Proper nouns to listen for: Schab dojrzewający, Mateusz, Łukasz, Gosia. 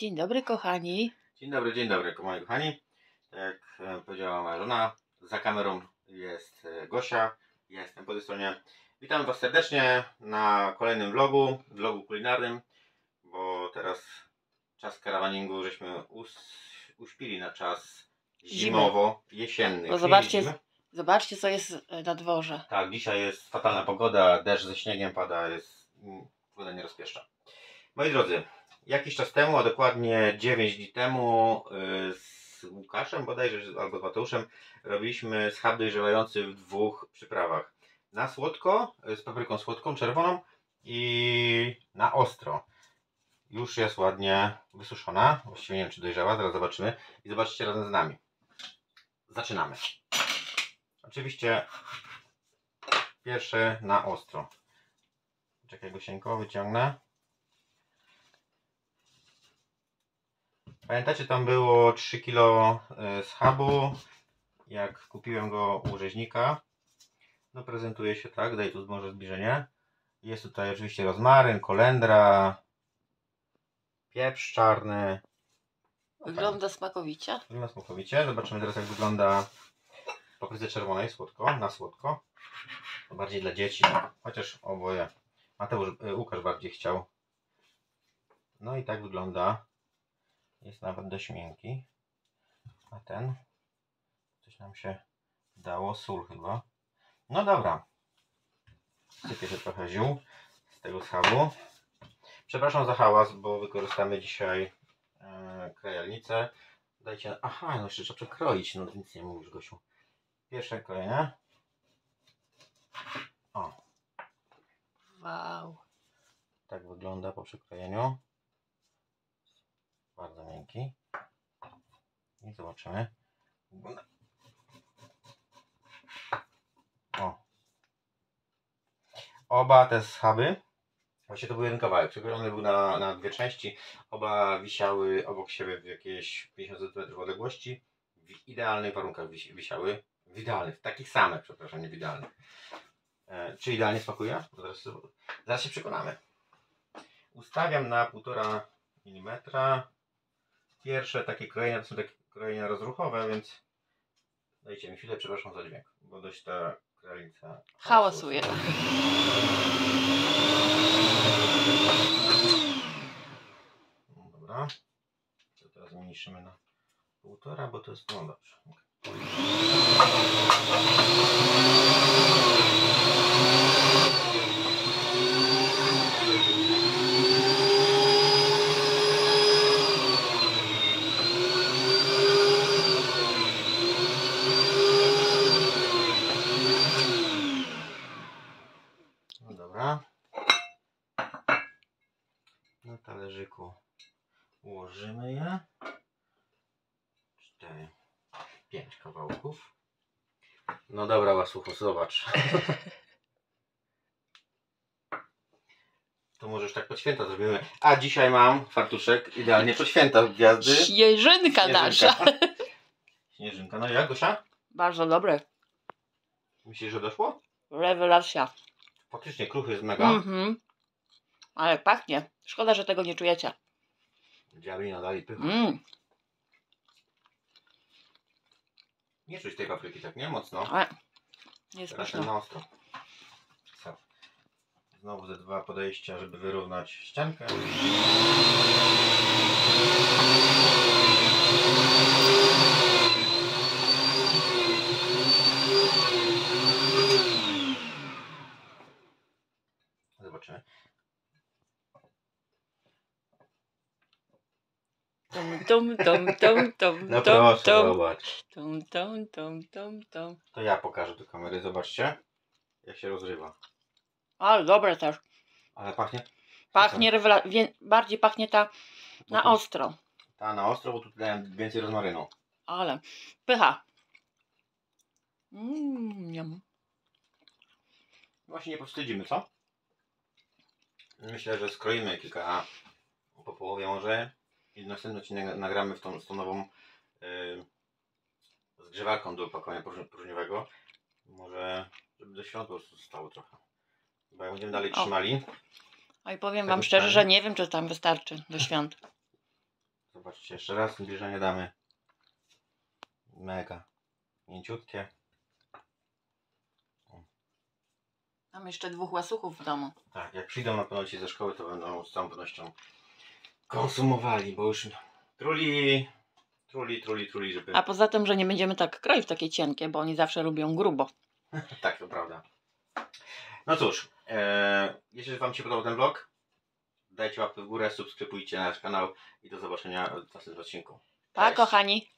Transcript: Dzień dobry kochani. Dzień dobry kochani. Jak powiedziała moja żona, za kamerą jest Gosia, ja jestem po tej stronie. Witam Was serdecznie na kolejnym vlogu kulinarnym, bo teraz czas karawaningu żeśmy uśpili na czas zimowo-jesienny. No zobaczcie co jest na dworze. Tak, dzisiaj jest fatalna pogoda, deszcz ze śniegiem pada, pogoda nie rozpieszcza. Moi drodzy, jakiś czas temu, a dokładnie 9 dni temu z Łukaszem bodajże, albo z Mateuszem robiliśmy schab dojrzewający w dwóch przyprawach. Na słodko, z papryką słodką, czerwoną i na ostro. Już jest ładnie wysuszona, właściwie nie wiem czy dojrzała, zaraz zobaczymy i zobaczycie razem z nami. Zaczynamy. Oczywiście pierwszy na ostro. Czekaj Gosieńko, wyciągnę. Pamiętacie, tam było 3 kg schabu, jak kupiłem go u rzeźnika. No prezentuje się tak, daj tu może zbliżenie. Jest tutaj oczywiście rozmaryn, kolendra, pieprz czarny. No, wygląda tak smakowicie. Wygląda smakowicie. Zobaczymy teraz jak wygląda w papryce czerwonej, słodko, na słodko. To bardziej dla dzieci, chociaż oboje. Łukasz bardziej chciał. No i tak wygląda. Jest nawet dość miękki. A ten? Coś nam się dało, sól chyba. No dobra. Sypie się trochę ziół z tego schabu. Przepraszam za hałas, bo wykorzystamy dzisiaj krajalnicę. Dajcie... Aha, no jeszcze trzeba przekroić. No nic nie mówisz, Gosiu. Pierwsze kolejne. O. Wow. Tak wygląda po przekrojeniu. Bardzo miękki. I zobaczymy. O. Oba te schaby, właśnie to był jeden kawałek, przekrojony był na dwie części. Oba wisiały obok siebie w jakieś 50 cm odległości. W idealnych warunkach wisiały. W idealnych, takich samych, przepraszam, nie w idealnych. Czy idealnie smakuje? Zaraz się przekonamy. Ustawiam na 1,5 mm. Pierwsze takie krojenia to są takie krojenia rozruchowe, więc dajcie mi chwilę, przepraszam za dźwięk, bo dość ta krajalnica hałasuje. No dobra, to teraz zmniejszymy na 1,5, bo to jest no dobrze. Na talerzyku ułożymy je. 4, 5 kawałków. No dobra łasucho, zobacz. To może już tak pod święta zrobimy. A dzisiaj mam fartuszek idealnie pod święta gwiazdy. Śnieżynka nasza. Śnieżynka. No jak, Gosia? Bardzo dobre. Myślisz, że doszło? Rewelacja. Faktycznie kruchy jest mega. Ale pachnie. Szkoda, że tego nie czujecie. Dziarina dalej pycha. Nie czuć tej papryki tak nie mocno. Ale nie smaczne. Na ostro. Znowu ze 2 podejścia, żeby wyrównać ściankę. Zobaczymy. No proszę, zobacz. To ja pokażę do kamery, zobaczcie jak się rozrywa. Ale dobre też. Ale pachnie? Pachnie rewelacyjnie, bardziej pachnie ta na ostro. Ta na ostro, bo tu dałem więcej rozmarynu. Ale pycha. Właśnie nie powstydzimy, co? Myślę, że skroimy kilka po połowie może. I następny odcinek nagramy z tą nową zgrzewarką do opakowania próżniowego. Może żeby do świąt po prostu zostało trochę. Bo jak będziemy dalej trzymali. Oj, powiem wam szczerze, że nie wiem czy tam wystarczy do świąt. Zobaczcie, jeszcze raz zbliżenie damy. Mega mięciutkie. Mam jeszcze dwóch łasuchów w domu. Tak, jak przyjdą na pewno ci ze szkoły, to będą z całą pewnością konsumowali, bo już truli, żeby... A poza tym, że nie będziemy tak kroić takie cienkie, bo oni zawsze lubią grubo. Tak, to prawda. No cóż, jeśli wam się podobał ten vlog, dajcie łapkę w górę, subskrybujcie nasz kanał i do zobaczenia w następnym odcinku. Pa, kochani!